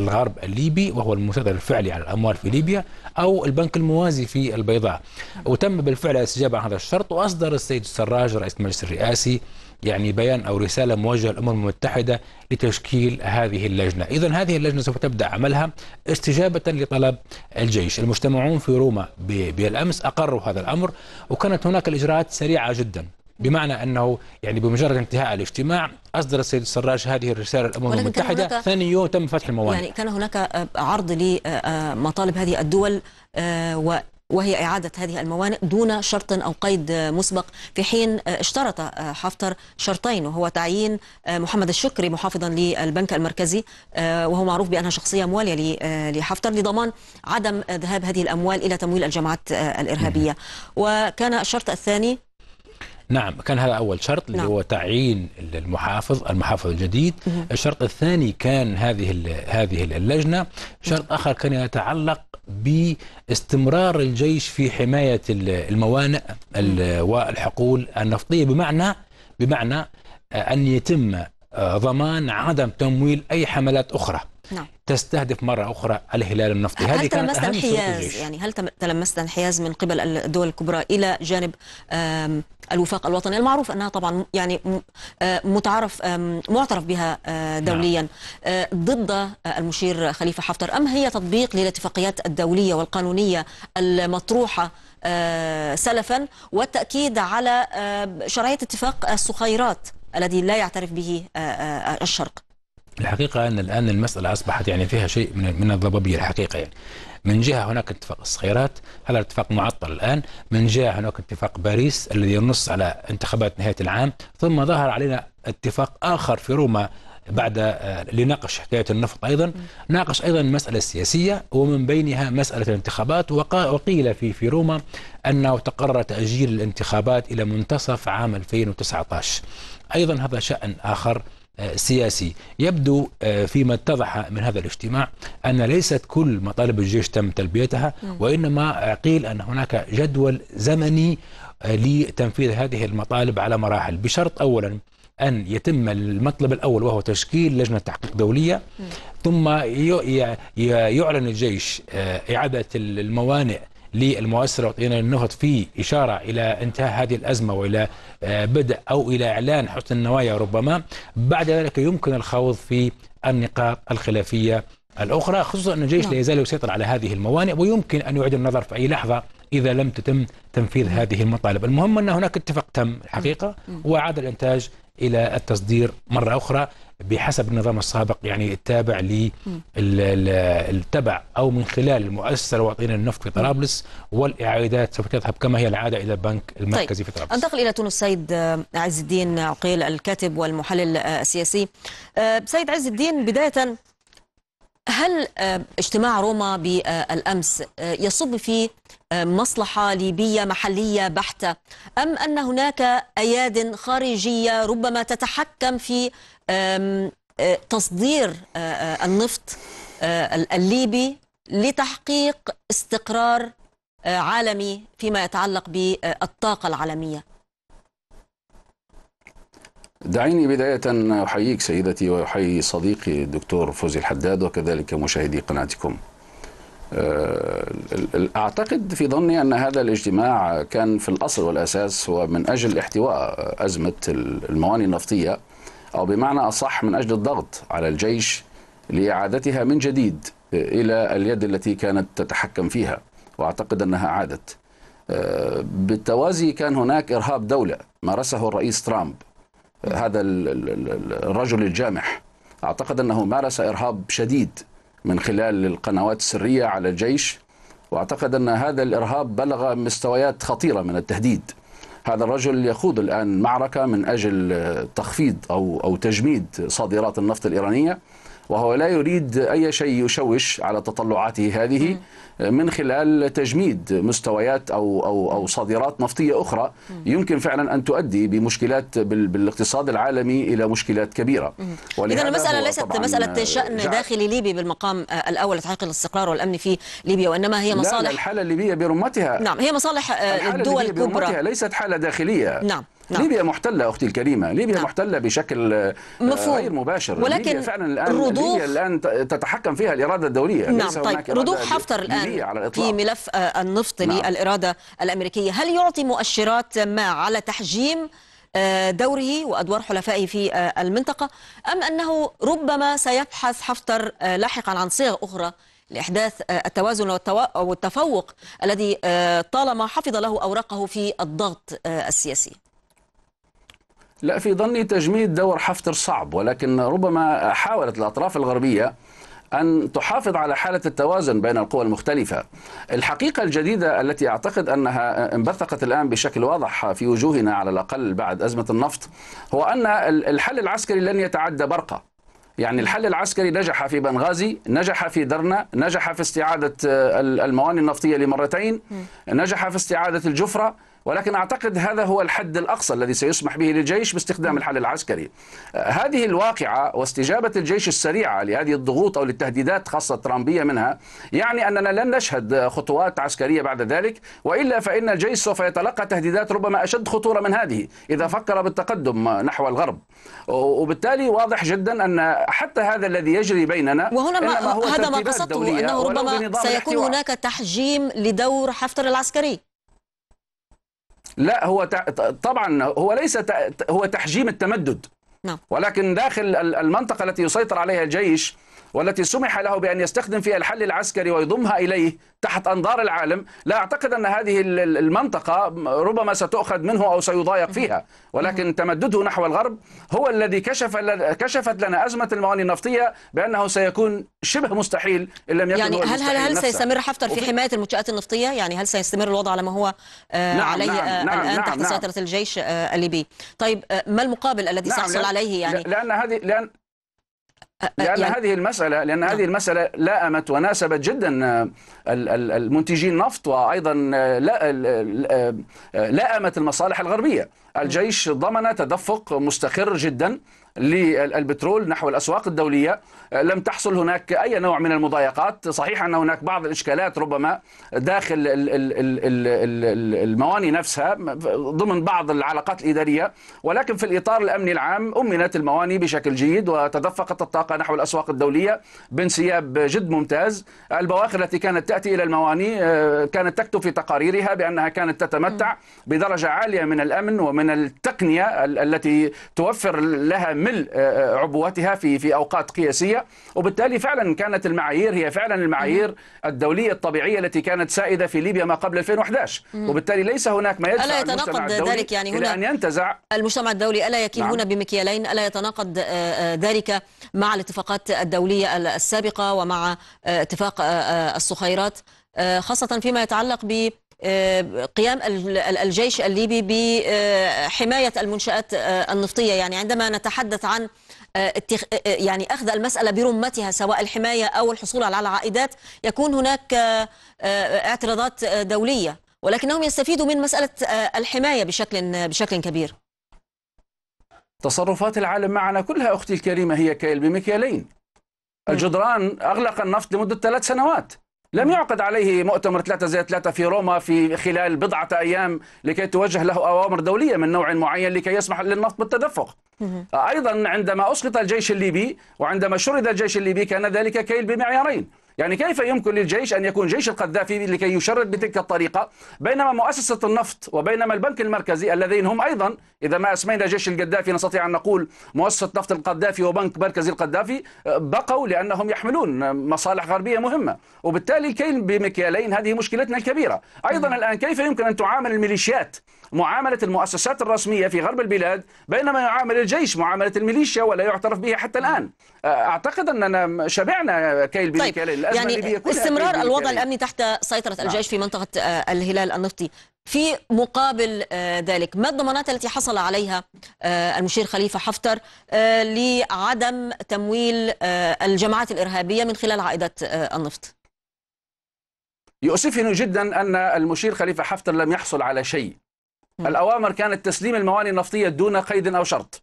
الغرب الليبي وهو المسيطر الفعلي على الأموال في ليبيا، أو البنك الموازي في البيضاء. وتم بالفعل الاستجابة عن هذا الشرط، وأصدر السيد السراج رئيس المجلس الرئاسي يعني بيان أو رسالة موجهة للأمم المتحدة لتشكيل هذه اللجنة. إذن هذه اللجنة سوف تبدأ عملها استجابة لطلب الجيش. المجتمعون في روما بالأمس أقروا هذا الأمر، وكانت هناك الإجراءات سريعة جدا، بمعنى أنه يعني بمجرد انتهاء الاجتماع أصدر السيد السراج هذه الرسالة للأمم المتحدة، ثاني يوم تم فتح الموانئ. يعني كان هناك عرض لمطالب هذه الدول وهي إعادة هذه الموانئ دون شرط أو قيد مسبق، في حين اشترط حفتر شرطين، وهو تعيين محمد الشكري محافظا للبنك المركزي، وهو معروف بأنها شخصية موالية لحفتر، لضمان عدم ذهاب هذه الأموال إلى تمويل الجماعات الإرهابية. وكان الشرط الثاني نعم كان هذا أول شرط اللي هو تعيين المحافظ الجديد. الشرط الثاني كان هذه اللجنة. شرط آخر كان يتعلق باستمرار الجيش في حماية الموانئ والحقول النفطية، بمعنى أن يتم ضمان عدم تمويل أي حملات أخرى تستهدف مرة أخرى الهلال النفطي. هل هذه كانت أهم شروط. يعني هل تلمست انحياز من قبل الدول الكبرى إلى جانب الوفاق الوطني المعروف أنها طبعا يعني معترف بها دوليا ضد المشير خليفة حفتر، أم هي تطبيق للاتفاقيات الدولية والقانونية المطروحة سلفا، والتأكيد على شرعية اتفاق الصخيرات الذي لا يعترف به الشرق؟ الحقيقة أن الآن المسألة أصبحت يعني فيها شيء من الضبابية الحقيقة. يعني من جهة هناك اتفاق الصخيرات، هذا الاتفاق معطل الآن. من جهة هناك اتفاق باريس الذي ينص على انتخابات نهاية العام، ثم ظهر علينا اتفاق آخر في روما بعد لناقش حكاية النفط أيضا، ناقش أيضا المسألة السياسية ومن بينها مسألة الانتخابات. وقيل في روما أنه تقرر تأجيل الانتخابات إلى منتصف عام 2019. أيضا هذا شأن آخر سياسي. يبدو فيما اتضح من هذا الاجتماع أن ليست كل مطالب الجيش تم تلبيتها، وإنما قيل أن هناك جدول زمني لتنفيذ هذه المطالب على مراحل، بشرط أولا أن يتم المطلب الأول وهو تشكيل لجنة تحقيق دولية، ثم يعلن الجيش إعادة الموانئ للمؤسسة الوطنية للنفط في إشارة إلى انتهاء هذه الأزمة وإلى بدء أو إلى إعلان حسن النوايا، ربما بعد ذلك يمكن الخوض في النقاط الخلافية الأخرى، خصوصا أن الجيش لا يزال يسيطر على هذه الموانئ ويمكن أن يعيد النظر في أي لحظة إذا لم تتم تنفيذ هذه المطالب. المهم أن هناك اتفاق تم الحقيقة، وعاد الإنتاج إلى التصدير مرة أخرى بحسب النظام السابق، يعني التابع أو من خلال المؤسسة الوطنية للنفط في طرابلس. والإعادات سوف تذهب كما هي العادة إلى البنك المركزي في طرابلس. انتقل إلى تونس. سيد عز الدين عقيل الكاتب والمحلل السياسي. سيد عز الدين، بداية هل اجتماع روما بالأمس يصب في مصلحة ليبية محلية بحتة، أم أن هناك أياد خارجية ربما تتحكم في تصدير النفط الليبي لتحقيق استقرار عالمي فيما يتعلق بالطاقة العالمية؟ دعيني بداية أحييك سيدتي وأحيي صديقي الدكتور فوزي الحداد وكذلك مشاهدي قناتكم. أعتقد في ظني أن هذا الاجتماع كان في الأصل والأساس هو من أجل احتواء أزمة الموانئ النفطية، أو بمعنى أصح من أجل الضغط على الجيش لإعادتها من جديد إلى اليد التي كانت تتحكم فيها، وأعتقد أنها عادت. بالتوازي كان هناك إرهاب دولة مارسه الرئيس ترامب، هذا الرجل الجامح أعتقد أنه مارس إرهاب شديد من خلال القنوات السرية على الجيش، وأعتقد أن هذا الإرهاب بلغ مستويات خطيرة من التهديد. هذا الرجل يخوض الآن معركة من أجل تخفيض أو تجميد صادرات النفط الإيرانية، وهو لا يريد أي شيء يشوش على تطلعاته هذه من خلال تجميد مستويات أو صادرات نفطية أخرى يمكن فعلا أن تؤدي بمشكلات بالاقتصاد العالمي إلى مشكلات كبيرة. إذا المسألة ليست مسألة شأن داخلي ليبي بالمقام الأول لتحقيق الاستقرار والأمن في ليبيا، وإنما هي مصالح، لا الحالة الليبية برمتها، نعم هي مصالح الدول الكبرى، ليست حالة داخلية. نعم ليبيا محتلة أختي الكريمة، ليبيا محتلة بشكل غير مباشر، ولكن فعلا الآن تتحكم فيها الإرادة الدولية. نعم طيب، رضوخ حفتر الآن في ملف النفط للإرادة الأمريكية، هل يعطي مؤشرات ما على تحجيم دوره وأدوار حلفائه في المنطقة، أم أنه ربما سيبحث حفتر لاحقا عن صيغ أخرى لإحداث التوازن والتفوق الذي طالما حفظ له أوراقه في الضغط السياسي؟ لا، في ظني تجميد دور حفتر صعب، ولكن ربما حاولت الأطراف الغربية أن تحافظ على حالة التوازن بين القوى المختلفة. الحقيقة الجديدة التي أعتقد أنها انبثقت الآن بشكل واضح في وجوهنا على الأقل بعد أزمة النفط، هو أن الحل العسكري لن يتعدى برقة. يعني الحل العسكري نجح في بنغازي، نجح في درنا، نجح في استعادة الموانئ النفطية لمرتين، نجح في استعادة الجفرة، ولكن أعتقد هذا هو الحد الأقصى الذي سيسمح به للجيش باستخدام الحل العسكري. هذه الواقعة واستجابة الجيش السريعة لهذه الضغوط أو للتهديدات خاصة الترامبية منها، يعني أننا لن نشهد خطوات عسكرية بعد ذلك، وإلا فإن الجيش سوف يتلقى تهديدات ربما أشد خطورة من هذه إذا فكر بالتقدم نحو الغرب. وبالتالي واضح جدا أن حتى هذا الذي يجري بيننا، وهنا هذا ما قصدته، أنه ربما سيكون هناك تحجيم لدور حفتر العسكري. لا، هو طبعا هو ليس هو تحجيم التمدد، ولكن داخل المنطقة التي يسيطر عليها الجيش والتي سمح له بأن يستخدم فيها الحل العسكري ويضمها إليه تحت أنظار العالم، لا أعتقد أن هذه المنطقة ربما ستؤخذ منه أو سيضايق فيها، ولكن تمدده نحو الغرب هو الذي كشفت لنا أزمة الموانئ النفطية بأنه سيكون شبه مستحيل إن لم يكن. يعني هل سيستمر حفتر في حماية المنشآت النفطية؟ يعني هل سيستمر الوضع على ما هو عليه الآن تحت سيطرة الجيش الليبي؟ طيب ما المقابل الذي سيحصل عليه؟ يعني لأن هذه المسألة لائمت وناسبت جدا المنتجين النفط، وأيضا لائمت المصالح الغربية. الجيش ضمن تدفق مستقر جدا للبترول نحو الأسواق الدولية، لم تحصل هناك أي نوع من المضايقات. صحيح أن هناك بعض الإشكالات ربما داخل الموانئ نفسها ضمن بعض العلاقات الإدارية، ولكن في الإطار الأمني العام أمنت الموانئ بشكل جيد، وتدفقت الطاقة نحو الأسواق الدولية بانسياب جد ممتاز. البواخر التي كانت تأتي إلى الموانئ كانت تكتب في تقاريرها بأنها كانت تتمتع بدرجة عالية من الأمن ومن التقنية التي توفر لها ملء عبواتها في أوقات قياسية، وبالتالي فعلا كانت المعايير هي فعلا المعايير الدولية الطبيعية التي كانت سائدة في ليبيا ما قبل 2011، وبالتالي ليس هناك ما يدفع المجتمع الدولي ذلك، يعني هنا إلى أن ينتزع المجتمع الدولي. ألا يكيل هنا بمكيالين؟ ألا يتناقض ذلك مع الاتفاقات الدولية السابقة ومع اتفاق الصخيرات، خاصة فيما يتعلق ب قيام الجيش الليبي بحماية المنشآت النفطية؟ يعني عندما نتحدث عن يعني أخذ المسألة برمتها سواء الحماية أو الحصول على العائدات، يكون هناك اعتراضات دولية، ولكنهم يستفيدوا من مسألة الحماية بشكل كبير. تصرفات العالم معنا كلها أختي الكريمة هي كيل بمكيالين. الجدران أغلق النفط لمدة 3 سنوات، لم يعقد عليه مؤتمر 3+3 في روما في خلال بضعة أيام لكي توجه له أوامر دولية من نوع معين لكي يسمح للنفط بالتدفق. أيضا عندما أسقط الجيش الليبي وعندما شرد الجيش الليبي كان ذلك كيل بمعيارين، يعني كيف يمكن للجيش أن يكون جيش القذافي لكي يشرد بتلك الطريقة، بينما مؤسسة النفط وبينما البنك المركزي الذين هم أيضا إذا ما أسمينا جيش القذافي نستطيع أن نقول مؤسسة نفط القذافي وبنك مركزي القذافي بقوا لأنهم يحملون مصالح غربية مهمة، وبالتالي الكيل بمكيالين هذه مشكلتنا الكبيرة. أيضا الآن كيف يمكن أن تعامل الميليشيات معاملة المؤسسات الرسمية في غرب البلاد بينما يعامل الجيش معاملة الميليشيا ولا يعترف به حتى الآن. أعتقد أننا شبعنا كيل بمكيالين. طيب. يعني استمرار الوضع الأمني تحت سيطرة الجيش في منطقة الهلال النفطي. في مقابل ذلك ما الضمانات التي حصل عليها المشير خليفة حفتر لعدم تمويل الجماعات الإرهابية من خلال عائدات النفط؟ يؤسفني جدا أن المشير خليفة حفتر لم يحصل على شيء. الأوامر كانت تسليم الموانئ النفطية دون قيد أو شرط،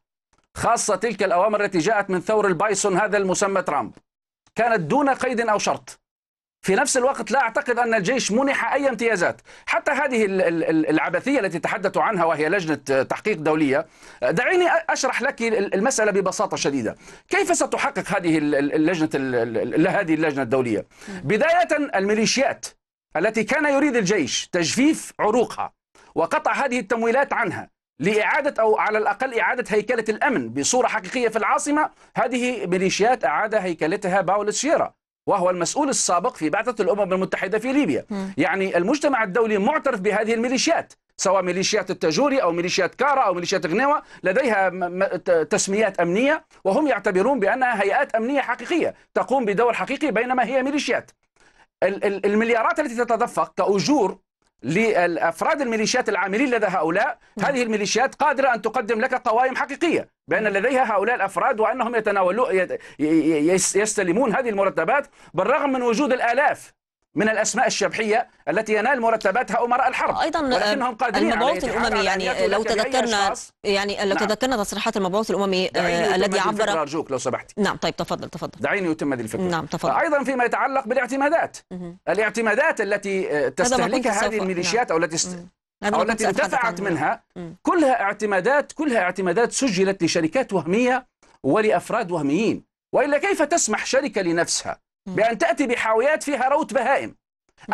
خاصة تلك الأوامر التي جاءت من ثور البايسون هذا المسمى ترامب، كانت دون قيد أو شرط. في نفس الوقت لا أعتقد أن الجيش منح أي امتيازات، حتى هذه العبثية التي تحدثوا عنها وهي لجنة تحقيق دولية. دعيني أشرح لك المسألة ببساطة شديدة. كيف ستحقق هذه اللجنة الدولية؟ بداية الميليشيات التي كان يريد الجيش تجفيف عروقها وقطع هذه التمويلات عنها لإعادة أو على الأقل إعادة هيكلة الأمن بصورة حقيقية في العاصمة، هذه ميليشيات أعاد هيكلتها باول سيرا وهو المسؤول السابق في بعثة الأمم المتحدة في ليبيا. يعني المجتمع الدولي معترف بهذه الميليشيات، سواء ميليشيات التاجوري أو ميليشيات كارا أو ميليشيات غنيوة، لديها تسميات أمنية وهم يعتبرون بأنها هيئات أمنية حقيقية تقوم بدور حقيقي بينما هي ميليشيات. المليارات التي تتدفق كأجور لأفراد الميليشيات العاملين لدى هؤلاء، هذه الميليشيات قادرة أن تقدم لك قوائم حقيقية بأن لديها هؤلاء الأفراد وأنهم يستلمون هذه المرتبات بالرغم من وجود الآلاف من الأسماء الشبحية التي ينال مرتباتها أمراء الحرب. أيضا المبعوث الأممي يعني لو تذكرنا تصريحات المبعوث الأممي الذي عبر. أرجوك لو سمحتي. نعم طيب تفضل. دعيني أتم هذه الفكرة. نعم تفضل. أيضا فيما يتعلق بالاعتمادات، الاعتمادات التي تستهلكها هذه الميليشيات نعم. أو التي انتفعت منها كلها اعتمادات سجلت لشركات وهمية ولأفراد وهميين، وإلا كيف تسمح شركة لنفسها بأن تأتي بحاويات فيها روت بهائم؟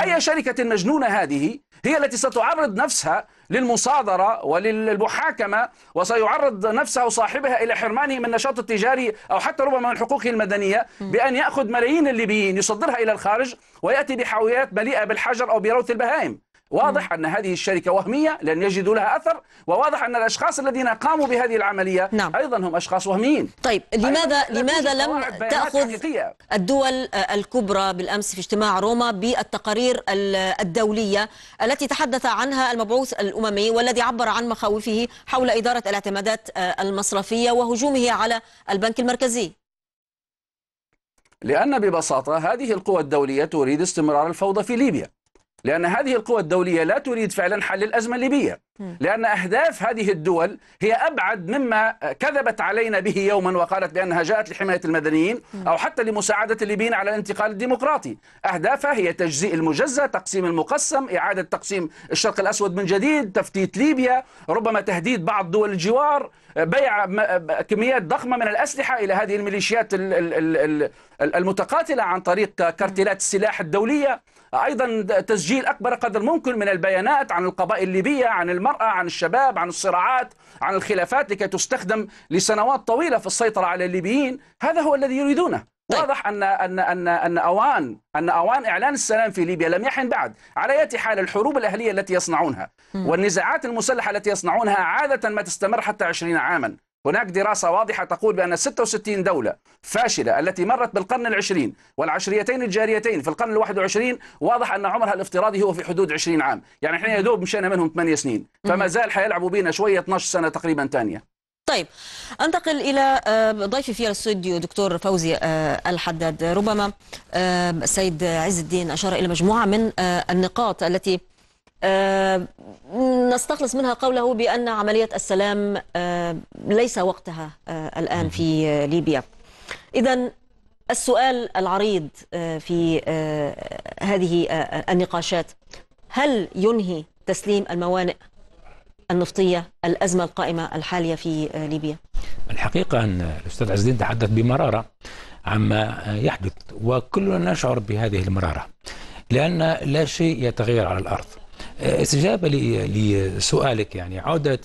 أي شركة مجنونة هذه هي التي ستعرض نفسها للمصادرة وللمحاكمة وسيعرض نفسها وصاحبها إلى حرمانه من نشاط التجاري أو حتى ربما من حقوقه المدنية بأن يأخذ ملايين الليبيين يصدرها إلى الخارج ويأتي بحاويات مليئة بالحجر أو بروث البهائم. واضح أن هذه الشركة وهمية لن يجدوا لها أثر، وواضح أن الأشخاص الذين قاموا بهذه العملية نعم. أيضا هم أشخاص وهميين. طيب لماذا لم تأخذ الدول الكبرى بالأمس في اجتماع روما بالتقارير الدولية التي تحدث عنها المبعوث الأممي والذي عبر عن مخاوفه حول إدارة الاعتمادات المصرفية وهجومه على البنك المركزي؟ لأن ببساطة هذه القوى الدولية تريد استمرار الفوضى في ليبيا، لأن هذه القوى الدولية لا تريد فعلا حل الأزمة الليبية، لأن أهداف هذه الدول هي أبعد مما كذبت علينا به يوما وقالت بأنها جاءت لحماية المدنيين أو حتى لمساعدة الليبيين على الانتقال الديمقراطي. أهدافها هي تجزيء المجزأ، تقسيم المقسم، إعادة تقسيم الشرق الأسود من جديد، تفتيت ليبيا، ربما تهديد بعض دول الجوار، بيع كميات ضخمة من الأسلحة إلى هذه الميليشيات المتقاتلة عن طريق كارتيلات السلاح الدولية، أيضا تسجيل أكبر قدر ممكن من البيانات عن القبائل الليبية، عن المرأة، عن الشباب، عن الصراعات، عن الخلافات لكي تستخدم لسنوات طويلة في السيطرة على الليبيين. هذا هو الذي يريدونه. واضح أن أوان إعلان السلام في ليبيا لم يحن بعد. على أي حال الحروب الأهلية التي يصنعونها والنزاعات المسلحة التي يصنعونها عادة ما تستمر حتى 20 عاما. هناك دراسة واضحة تقول بأن 66 دولة فاشلة التي مرت بالقرن العشرين والعشريتين الجاريتين في القرن ال21 واضح أن عمرها الافتراضي هو في حدود 20 عام، يعني احنا يا دوب مشينا منهم 8 سنين، فما زال حيلعبوا بينا شوية 12 سنة تقريبا ثانية. طيب أنتقل إلى ضيفي في الاستوديو دكتور فوزي الحداد. ربما السيد عز الدين أشار إلى مجموعة من النقاط التي نستخلص منها قوله بأن عملية السلام ليس وقتها الآن في ليبيا. إذن السؤال العريض في هذه النقاشات، هل ينهي تسليم الموانئ النفطية الأزمة القائمة الحالية في ليبيا؟ الحقيقة أن الأستاذ عز الدين تحدث بمرارة عما يحدث، وكلنا نشعر بهذه المرارة لأن لا شيء يتغير على الأرض. استجابة لسؤالك، يعني عودة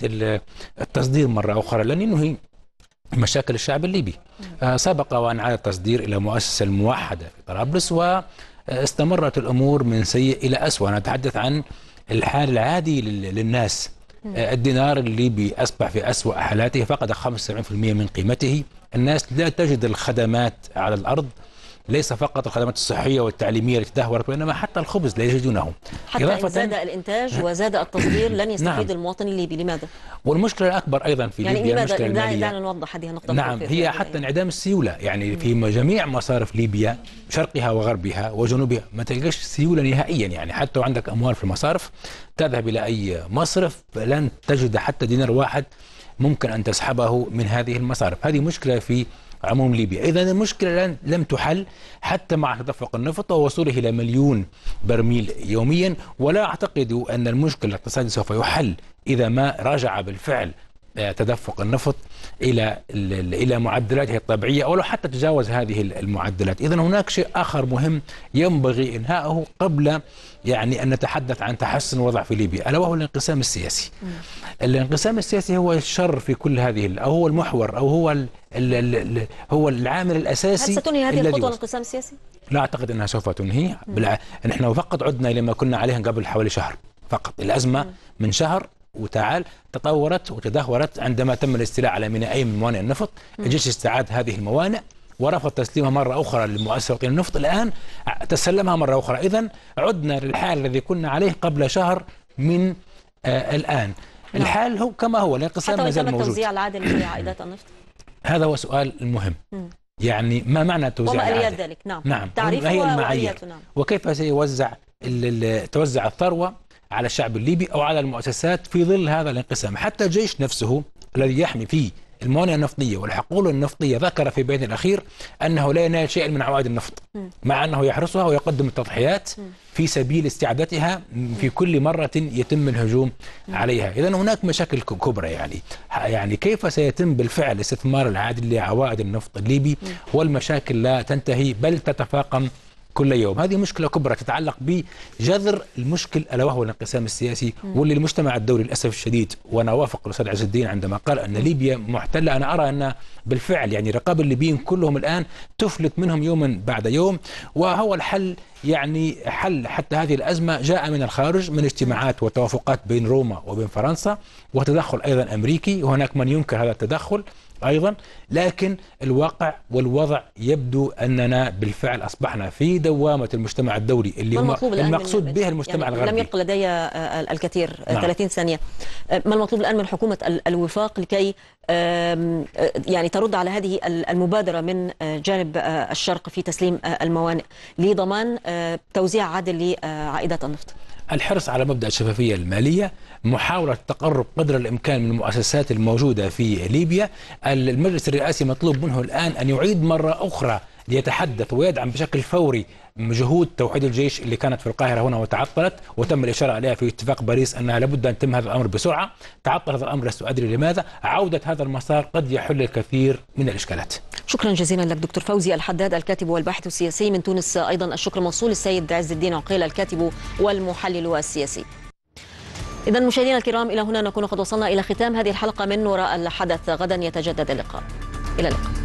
التصدير مرة أخرى لن ينهي مشاكل الشعب الليبي. سبق وأن عاد التصدير إلى مؤسسة الموحدة في طرابلس، واستمرت الأمور من سيء إلى أسوأ. أنا أتحدث عن الحال العادي للناس. الدينار الليبي أصبح في أسوأ حالاته، فقد 75% من قيمته. الناس لا تجد الخدمات على الأرض، ليس فقط الخدمات الصحية والتعليمية التي تدهورت، وإنما حتى الخبز لا يجدونه. حتى إن زاد الإنتاج وزاد التصدير لن يستفيد المواطن الليبي. لماذا؟ والمشكلة الأكبر أيضا في ليبيا المشكلة المالية. دعنا نوضح هذه النقطة. نعم، هي حتى انعدام السيولة، يعني في جميع مصارف ليبيا شرقها وغربها وجنوبها ما تلقاش سيولة نهائيا، يعني حتى عندك أموال في المصارف تذهب إلى أي مصرف لن تجد حتى دينار واحد ممكن أن تسحبه من هذه المصارف. هذه مشكلة في عموم ليبيا. إذا المشكلة لم تحل حتى مع تدفق النفط ووصوله إلى 1,000,000 برميل يوميا، ولا أعتقد أن المشكلة الاقتصادية سوف يحل إذا ما رجع بالفعل تدفق النفط إلى معدلاته الطبيعية، ولو حتى تجاوز هذه المعدلات. إذا هناك شيء آخر مهم ينبغي إنهاءه قبل يعني أن نتحدث عن تحسن الوضع في ليبيا، ألا وهو الانقسام السياسي. الانقسام السياسي هو الشر في كل هذه، أو هو المحور، أو هو العامل الأساسي. هل ستنهي هذه الخطوة الانقسام السياسي؟ لا أعتقد أنها سوف تنهي. نحن فقط عدنا لما كنا عليه قبل حوالي شهر فقط. الأزمة من شهر وتعال تطورت وتدهورت عندما تم الاستيلاء على مينائي من موانئ النفط. الجيش استعاد هذه الموانئ ورفض تسليمها مرة أخرى لمؤسسة وطنية النفط، الآن تسلمها مرة أخرى. إذن عدنا للحال الذي كنا عليه قبل شهر من الآن. الحال هو كما هو، الانقسام ما زال موجود. حتى توزيع العادل لعائدات النفط، هذا هو سؤال المهم. يعني ما معنى توزيع العادل ذلك؟ نعم. تعريفها هي المعايير، وكيف سيوزع توزع الثروة على الشعب الليبي أو على المؤسسات في ظل هذا الانقسام. حتى الجيش نفسه الذي يحمي فيه الموانئ النفطية والحقول النفطية ذكر في بيان الأخير أنه لا ينال شيئا من عوائد النفط، مع أنه يحرسها ويقدم التضحيات في سبيل استعادتها في كل مرة يتم الهجوم عليها. إذن هناك مشاكل كبرى، يعني كيف سيتم بالفعل استثمار العادل لعوائد النفط الليبي، والمشاكل لا تنتهي بل تتفاقم كل يوم. هذه مشكلة كبرى تتعلق بجذر المشكل، ألا وهو الانقسام السياسي، واللي المجتمع الدولي للأسف الشديد. وأنا أوافق الأستاذ عز الدين عندما قال أن ليبيا محتلة. أنا أرى أن بالفعل يعني رقاب الليبيين كلهم الآن تفلت منهم يوما بعد يوم. وهو الحل، يعني حل حتى هذه الأزمة جاء من الخارج، من اجتماعات وتوافقات بين روما وبين فرنسا، وتدخل أيضا أمريكي، وهناك من ينكر هذا التدخل أيضا. لكن الواقع والوضع يبدو أننا بالفعل أصبحنا في دوامة المجتمع الدولي اللي هو المقصود به المجتمع الغربي. لم يبق لدي الكثير، 30 ثانية. ما المطلوب الآن من حكومة الوفاق لكي يعني ترد على هذه المبادرة من جانب الشرق في تسليم الموانئ لضمان توزيع عادل لعائدات النفط؟ الحرص على مبدأ الشفافية المالية، محاولة التقرب قدر الإمكان من المؤسسات الموجودة في ليبيا. المجلس الرئاسي مطلوب منه الآن أن يعيد مرة أخرى ليتحدث ويدعم بشكل فوري جهود توحيد الجيش اللي كانت في القاهرة هنا وتعطلت، وتم الإشارة عليها في اتفاق باريس أنها لابد أن يتم هذا الأمر بسرعة. تعطل هذا الأمر، لست أدري لماذا. عودة هذا المسار قد يحل الكثير من الإشكالات. شكرا جزيلا لك دكتور فوزي الحداد، الكاتب والباحث السياسي من تونس. أيضا الشكر موصول للسيد عز الدين عقيل، الكاتب والمحلل السياسي. إذا مشاهدينا الكرام، إلى هنا نكون قد وصلنا إلى ختام هذه الحلقة من وراء الحدث. غدا يتجدد اللقاء. إلى اللقاء.